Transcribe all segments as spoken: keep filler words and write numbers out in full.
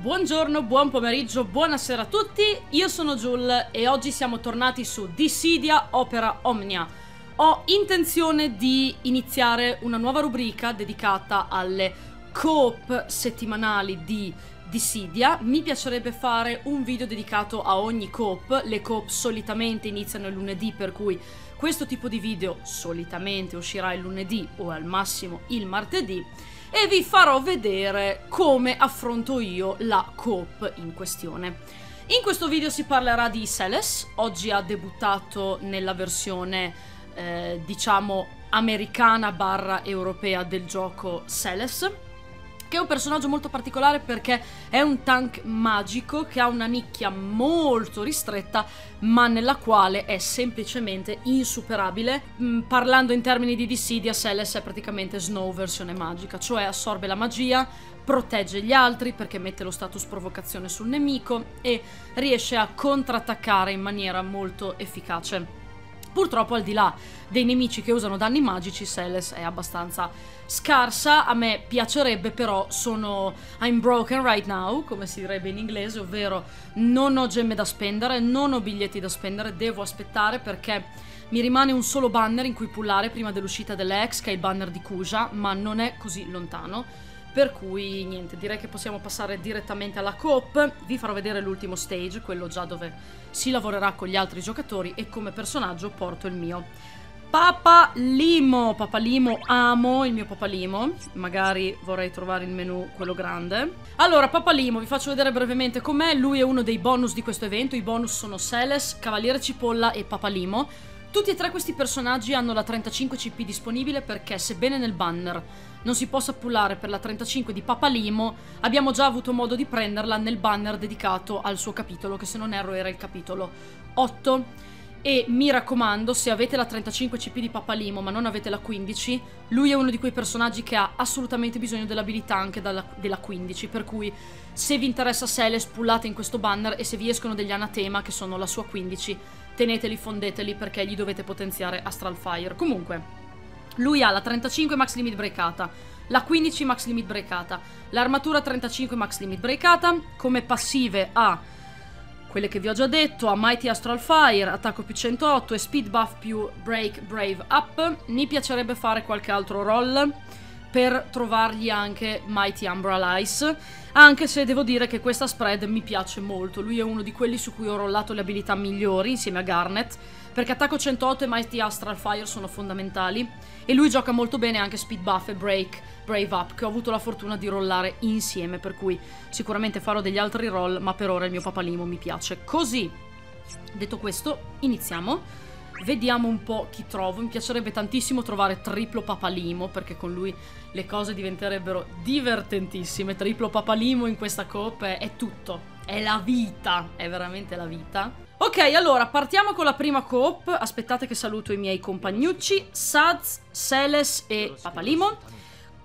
Buongiorno, buon pomeriggio, buonasera a tutti, io sono Jul e oggi siamo tornati su Dissidia Opera Omnia. Ho intenzione di iniziare una nuova rubrica dedicata alle coop settimanali di Dissidia. Mi piacerebbe fare un video dedicato a ogni coop. Le coop solitamente iniziano il lunedì, per cui questo tipo di video solitamente uscirà il lunedì o al massimo il martedì. E vi farò vedere come affronto io la coop in questione. In questo video si parlerà di Celes. Oggi ha debuttato nella versione eh, diciamo americana barra europea del gioco Celes, che è un personaggio molto particolare perché è un tank magico che ha una nicchia molto ristretta ma nella quale è semplicemente insuperabile. Mm, parlando in termini di Dissidia, Celes è praticamente Snow versione magica, cioè assorbe la magia, protegge gli altri perché mette lo status provocazione sul nemico e riesce a contrattaccare in maniera molto efficace. Purtroppo, al di là dei nemici che usano danni magici, Celes è abbastanza scarsa. A me piacerebbe, però sono I'm broken right now, come si direbbe in inglese, ovvero non ho gemme da spendere, non ho biglietti da spendere, devo aspettare perché mi rimane un solo banner in cui pullare prima dell'uscita dell'ex, che è il banner di Kuja, ma non è così lontano. Per cui niente, direi che possiamo passare direttamente alla coop. Vi farò vedere l'ultimo stage, quello già dove si lavorerà con gli altri giocatori, e come personaggio porto il mio Papalymo. Papalymo, amo il mio Papalymo. Magari vorrei trovare il menu, quello grande. Allora, Papalymo, vi faccio vedere brevemente com'è. Lui è uno dei bonus di questo evento. I bonus sono Celes, Cavaliere Cipolla e Papalymo. Tutti e tre questi personaggi hanno la trentacinque C P disponibile perché, sebbene nel banner non si possa pullare per la trentacinque di Papalymo, abbiamo già avuto modo di prenderla nel banner dedicato al suo capitolo, che se non erro era il capitolo otto. E mi raccomando, se avete la trentacinque C P di Papalymo ma non avete la quindici, lui è uno di quei personaggi che ha assolutamente bisogno dell'abilità anche dalla, della quindici, per cui se vi interessa Celes pullate in questo banner, e se vi escono degli anatema che sono la sua quindici, teneteli, fondeteli, perché gli dovete potenziare Astral Fire. Comunque, lui ha la trentacinque max limit breakata, la quindici max limit breakata, l'armatura trentacinque max limit breakata, come passive ha quelle che vi ho già detto, a Mighty Astral Fire, attacco più centootto e speed buff più break brave up. Mi piacerebbe fare qualche altro roll per trovargli anche Mighty Umbral Ice, anche se devo dire che questa spread mi piace molto. Lui è uno di quelli su cui ho rollato le abilità migliori insieme a Garnet, perché attacco centootto e Mighty Astral Fire sono fondamentali, e lui gioca molto bene anche speed buff e break brave up, che ho avuto la fortuna di rollare insieme, per cui sicuramente farò degli altri roll, ma per ora il mio Papalymo mi piace così. Detto questo, iniziamo. Vediamo un po' chi trovo. Mi piacerebbe tantissimo trovare triplo Papalymo, perché con lui le cose diventerebbero divertentissime. Triplo Papalymo in questa coop è, è tutto, è la vita, è veramente la vita. Ok, allora partiamo con la prima coop. Aspettate che saluto i miei compagnucci, Sazh, Celes e Papalymo.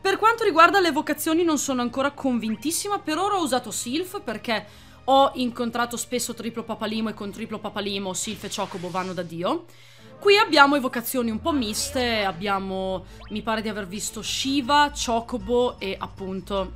Per quanto riguarda le vocazioni non sono ancora convintissima, per ora ho usato Sylph perché ho incontrato spesso triplo Papalymo, e con triplo Papalymo Sylph e Chocobo vanno da Dio. Qui abbiamo evocazioni un po' miste, abbiamo, mi pare di aver visto Shiva, Chocobo e appunto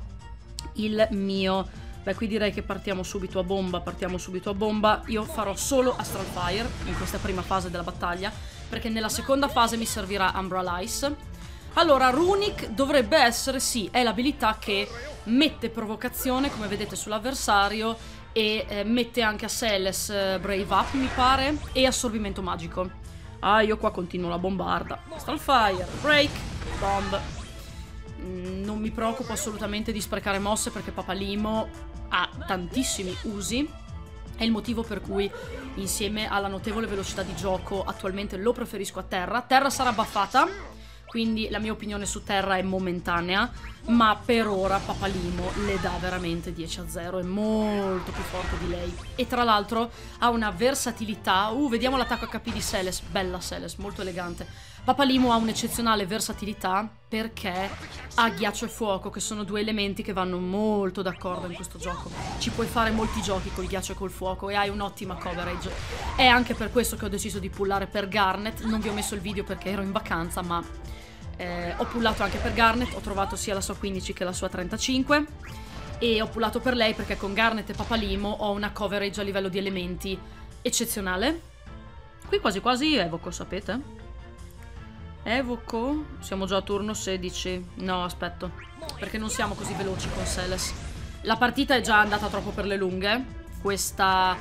il mio... Beh, qui direi che partiamo subito a bomba, partiamo subito a bomba. Io farò solo Astral Fire in questa prima fase della battaglia, perché nella seconda fase mi servirà Umbral Ice. Allora, Runic dovrebbe essere, sì, è l'abilità che mette provocazione, come vedete, sull'avversario, e eh, mette anche a Celes eh, brave up, mi pare, e assorbimento magico. Ah, io qua continuo la bombarda. Starfire, break, bomb. Mm, non mi preoccupo assolutamente di sprecare mosse, perché Papalymo ha tantissimi usi. È il motivo per cui, insieme alla notevole velocità di gioco, attualmente lo preferisco a Terra. Terra sarà buffata, quindi la mia opinione su Terra è momentanea, ma per ora Papalymo le dà veramente dieci a zero, è molto più forte di lei. E tra l'altro ha una versatilità, uh, vediamo l'attacco H P di Celes, bella Celes, molto elegante. Papalymo ha un'eccezionale versatilità perché ha ghiaccio e fuoco, che sono due elementi che vanno molto d'accordo in questo gioco. Ci puoi fare molti giochi col ghiaccio e col fuoco, e hai un'ottima coverage. È anche per questo che ho deciso di pullare per Garnet. Non vi ho messo il video perché ero in vacanza, ma... Eh, ho pullato anche per Garnet, ho trovato sia la sua quindici che la sua trentacinque. e ho pullato per lei perché con Garnet e Papalymo ho una coverage a livello di elementi eccezionale. Qui quasi quasi evoco, sapete? Evoco? Siamo già a turno sedici. No, aspetto, perché non siamo così veloci con Celes. La partita è già andata troppo per le lunghe. Questa,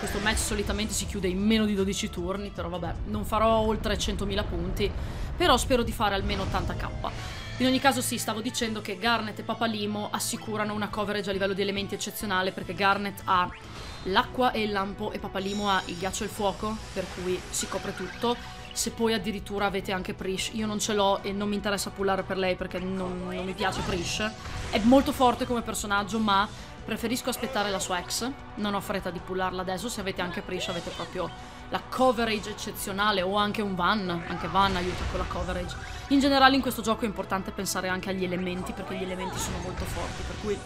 questo match solitamente si chiude in meno di dodici turni, però vabbè, non farò oltre centomila punti, però spero di fare almeno ottantamila. In ogni caso sì, stavo dicendo che Garnet e Papalymo assicurano una coverage a livello di elementi eccezionale, perché Garnet ha l'acqua e il lampo e Papalymo ha il ghiaccio e il fuoco, per cui si copre tutto. Se poi addirittura avete anche Prish, io non ce l'ho e non mi interessa pullare per lei perché non, non mi piace Prish, è molto forte come personaggio ma preferisco aspettare la sua ex, non ho fretta di pullarla adesso. Se avete anche Prish avete proprio la coverage eccezionale, o anche un Van, anche Van aiuta con la coverage. In generale in questo gioco è importante pensare anche agli elementi, perché gli elementi sono molto forti, per cui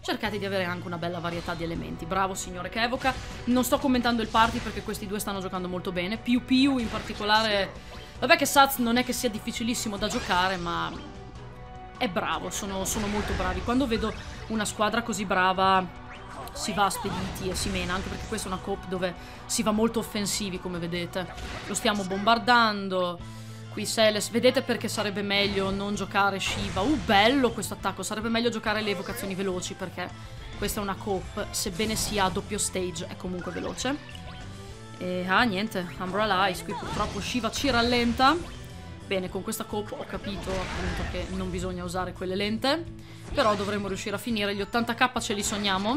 cercate di avere anche una bella varietà di elementi. Bravo signore che evoca. Non sto commentando il party perché questi due stanno giocando molto bene. Piu Piu in particolare, vabbè che Sazh non è che sia difficilissimo da giocare, ma è bravo, sono, sono molto bravi. Quando vedo una squadra così brava si va a spediti e si mena, anche perché questa è una coop dove si va molto offensivi, come vedete. Lo stiamo bombardando. Qui Celes, vedete perché sarebbe meglio non giocare Shiva. Uh, bello questo attacco, sarebbe meglio giocare le evocazioni veloci, perché questa è una coop, sebbene sia a doppio stage, è comunque veloce. E ah, niente, Umbral Ice, qui purtroppo Shiva ci rallenta. Bene, con questa coop ho capito appunto che non bisogna usare quelle lente, però dovremmo riuscire a finire, gli ottantamila ce li sogniamo.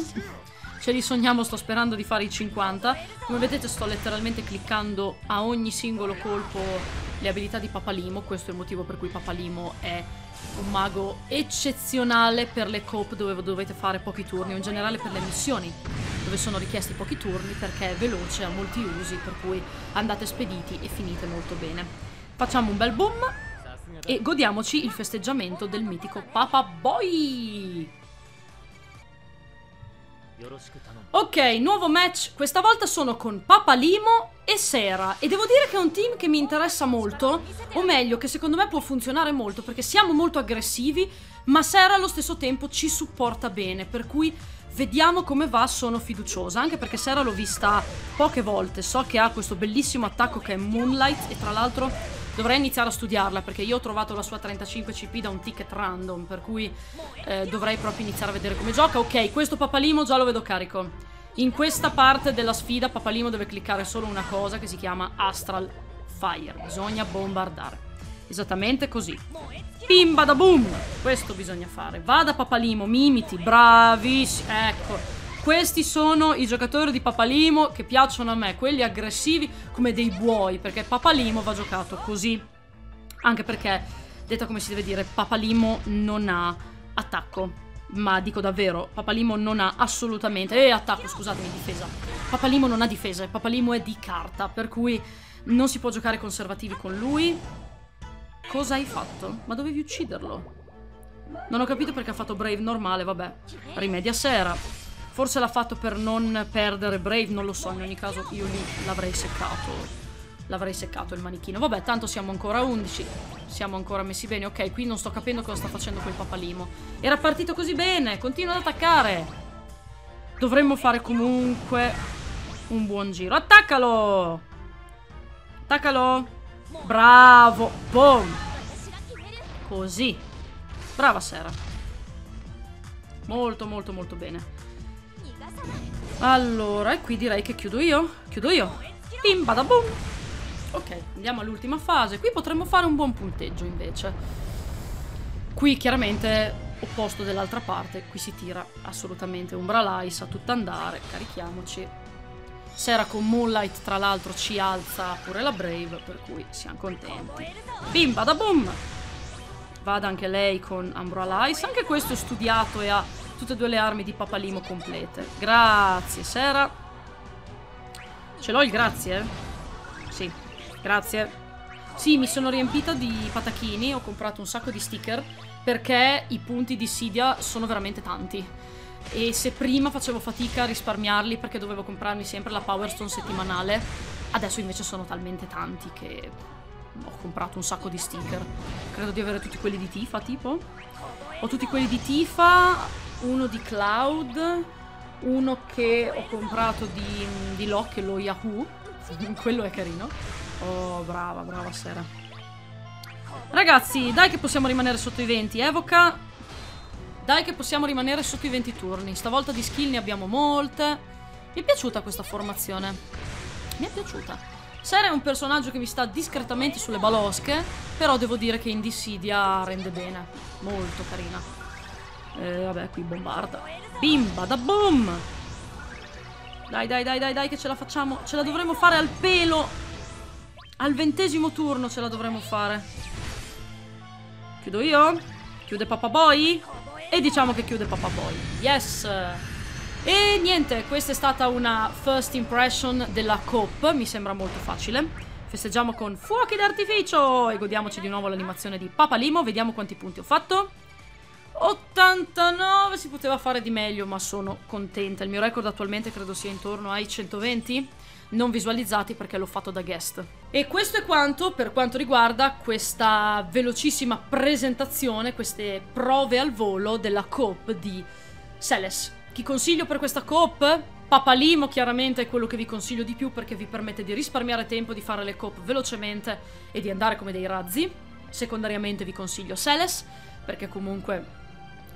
Ce li sogniamo, sto sperando di fare i cinquanta. Come vedete sto letteralmente cliccando a ogni singolo colpo le abilità di Papalymo. Questo è il motivo per cui Papalymo è un mago eccezionale per le coop dove dovete fare pochi turni, o in generale per le missioni dove sono richiesti pochi turni, perché è veloce, ha molti usi, per cui andate spediti e finite molto bene. Facciamo un bel boom e godiamoci il festeggiamento del mitico Papa Boy! Ok, nuovo match, questa volta sono con Papalymo e Serah, e devo dire che è un team che mi interessa molto, o meglio che secondo me può funzionare molto, perché siamo molto aggressivi ma Serah allo stesso tempo ci supporta bene, per cui vediamo come va. Sono fiduciosa, anche perché Serah l'ho vista poche volte, so che ha questo bellissimo attacco che è Moonlight, e tra l'altro dovrei iniziare a studiarla perché io ho trovato la sua trentacinque C P da un ticket random, per cui eh, dovrei proprio iniziare a vedere come gioca. Ok, questo Papalymo già lo vedo carico. In questa parte della sfida Papalymo deve cliccare solo una cosa che si chiama Astral Fire. Bisogna bombardare. Esattamente così. Bim bada boom! Questo bisogna fare. Vada Papalymo, mimiti, bravissimi. Ecco. Questi sono i giocatori di Papalymo che piacciono a me, quelli aggressivi come dei buoi, perché Papalymo va giocato così. Anche perché, detta come si deve dire, Papalymo non ha attacco. Ma dico davvero, Papalymo non ha assolutamente... Eh, attacco, scusatemi, difesa. Papalymo non ha difesa, Papalymo è di carta, per cui non si può giocare conservativi con lui. Cosa hai fatto? Ma dovevi ucciderlo. Non ho capito perché ha fatto Brave normale, vabbè. Rimedia Serah. Forse l'ha fatto per non perdere Brave, non lo so, in ogni caso io lì l'avrei seccato, l'avrei seccato il manichino. Vabbè, tanto siamo ancora a undici, siamo ancora messi bene. Ok, qui non sto capendo cosa sta facendo quel Papalymo. Era partito così bene, continua ad attaccare. Dovremmo fare comunque un buon giro. Attaccalo! Attaccalo! Bravo! Boom! Così. Brava Serah. Molto molto molto bene. Allora, e qui direi che chiudo io. Chiudo io. Bim bada boom. Ok, andiamo all'ultima fase. Qui potremmo fare un buon punteggio invece. Qui chiaramente opposto dell'altra parte. Qui si tira assolutamente Umbral Ice a tutt'andare. Carichiamoci. Serah con Moonlight tra l'altro ci alza pure la Brave, per cui siamo contenti. Bim bada boom. Vada anche lei con Umbral Ice. Anche questo è studiato e ha tutte e due le armi di Papalymo complete. Grazie Serah. Ce l'ho il grazie? Sì, grazie. Sì, mi sono riempita di patachini, ho comprato un sacco di sticker perché i punti di Dissidia sono veramente tanti, e se prima facevo fatica a risparmiarli perché dovevo comprarmi sempre la Power Stone settimanale, adesso invece sono talmente tanti che ho comprato un sacco di sticker. Credo di avere tutti quelli di Tifa, tipo. Ho tutti quelli di Tifa. uno di Cloud, uno che ho comprato di, di Locke, lo Yahoo. Quello è carino. Oh, brava, brava Serah. Ragazzi, dai che possiamo rimanere sotto i venti. Evoca. Dai che possiamo rimanere sotto i venti turni. Stavolta di skill ne abbiamo molte. Mi è piaciuta questa formazione. Mi è piaciuta. Serah è un personaggio che mi sta discretamente sulle balosche, però devo dire che in Dissidia rende bene. Molto carina. Eh, vabbè, qui bombarda. Bimba da boom! Dai, dai, dai, dai, dai, che ce la facciamo. Ce la dovremmo fare al pelo. Al ventesimo turno ce la dovremmo fare. Chiudo io. Chiude Papaboy. E diciamo che chiude Papaboy. Yes! E niente, questa è stata una first impression della Coop. Mi sembra molto facile. Festeggiamo con fuochi d'artificio. E godiamoci di nuovo l'animazione di Papalymo. Vediamo quanti punti ho fatto. ottantanove, si poteva fare di meglio, ma sono contenta. Il mio record attualmente credo sia intorno ai centoventi, non visualizzati perché l'ho fatto da guest. E questo è quanto per quanto riguarda questa velocissima presentazione, queste prove al volo della Coop di Celes. Chi consiglio per questa Coop? Papalymo chiaramente è quello che vi consiglio di più perché vi permette di risparmiare tempo, di fare le Coop velocemente e di andare come dei razzi. Secondariamente vi consiglio Celes perché comunque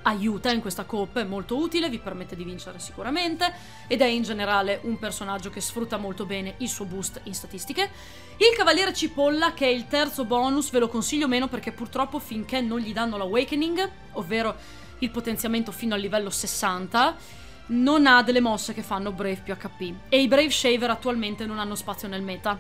aiuta in questa Coop, è molto utile, vi permette di vincere sicuramente ed è in generale un personaggio che sfrutta molto bene il suo boost in statistiche. Il Cavaliere Cipolla, che è il terzo bonus, ve lo consiglio meno perché purtroppo finché non gli danno l'Awakening, ovvero il potenziamento fino al livello sessanta, non ha delle mosse che fanno Brave più acca pi e i Brave Shaver attualmente non hanno spazio nel meta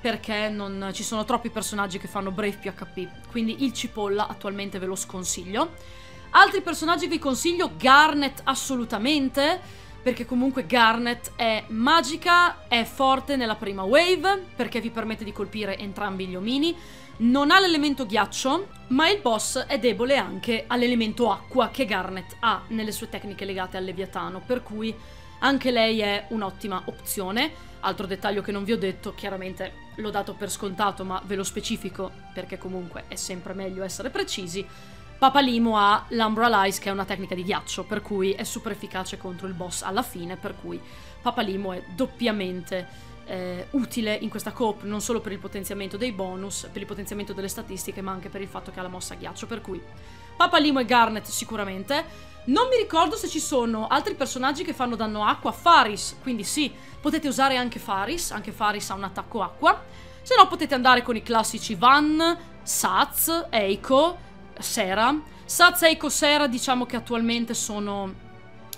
perché non ci sono troppi personaggi che fanno Brave più acca pi, quindi il Cipolla attualmente ve lo sconsiglio. Altri personaggi vi consiglio, Garnet assolutamente, perché comunque Garnet è magica, è forte nella prima wave, perché vi permette di colpire entrambi gli omini, non ha l'elemento ghiaccio, ma il boss è debole anche all'elemento acqua che Garnet ha nelle sue tecniche legate al Leviatano, per cui anche lei è un'ottima opzione. Altro dettaglio che non vi ho detto, chiaramente l'ho dato per scontato, ma ve lo specifico, perché comunque è sempre meglio essere precisi, Papalymo ha l'Umbral Ice, che è una tecnica di ghiaccio, per cui è super efficace contro il boss alla fine, per cui Papalymo è doppiamente eh, utile in questa Coop, non solo per il potenziamento dei bonus, per il potenziamento delle statistiche, ma anche per il fatto che ha la mossa ghiaccio, per cui Papalymo e Garnet sicuramente. Non mi ricordo se ci sono altri personaggi che fanno danno acqua, Faris, quindi sì, potete usare anche Faris, anche Faris ha un attacco acqua, se no potete andare con i classici Van, Sazh, Eiko, Serah. Sazh, Eiko, Serah diciamo che attualmente sono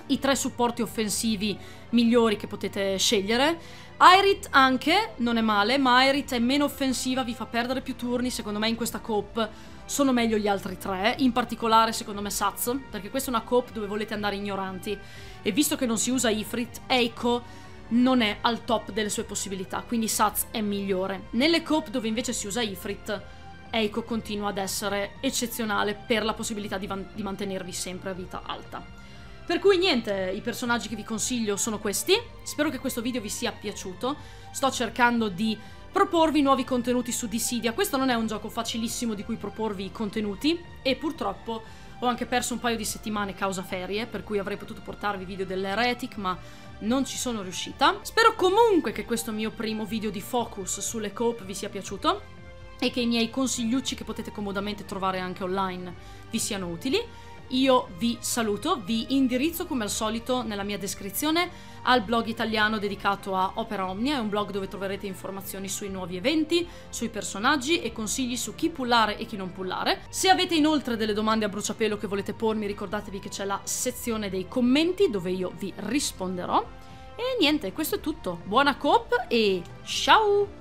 i tre supporti offensivi migliori che potete scegliere. Eirit anche, non è male, ma Eirit è meno offensiva, vi fa perdere più turni, secondo me in questa Coop sono meglio gli altri tre, in particolare secondo me Sazh, perché questa è una Coop dove volete andare ignoranti e visto che non si usa Ifrit, Eiko non è al top delle sue possibilità, quindi Sazh è migliore. Nelle Coop dove invece si usa Ifrit, Eiko continua ad essere eccezionale per la possibilità di, di mantenervi sempre a vita alta. Per cui niente, i personaggi che vi consiglio sono questi, spero che questo video vi sia piaciuto, sto cercando di proporvi nuovi contenuti su Dissidia, questo non è un gioco facilissimo di cui proporvi i contenuti e purtroppo ho anche perso un paio di settimane causa ferie, per cui avrei potuto portarvi video dell'Heretic ma non ci sono riuscita. Spero comunque che questo mio primo video di focus sulle Coop vi sia piaciuto e che i miei consigliucci che potete comodamente trovare anche online vi siano utili. Io vi saluto, vi indirizzo come al solito nella mia descrizione al blog italiano dedicato a Opera Omnia, è un blog dove troverete informazioni sui nuovi eventi, sui personaggi e consigli su chi pullare e chi non pullare. Se avete inoltre delle domande a bruciapelo che volete pormi, ricordatevi che c'è la sezione dei commenti dove io vi risponderò. E niente, questo è tutto, buona Coop e ciao!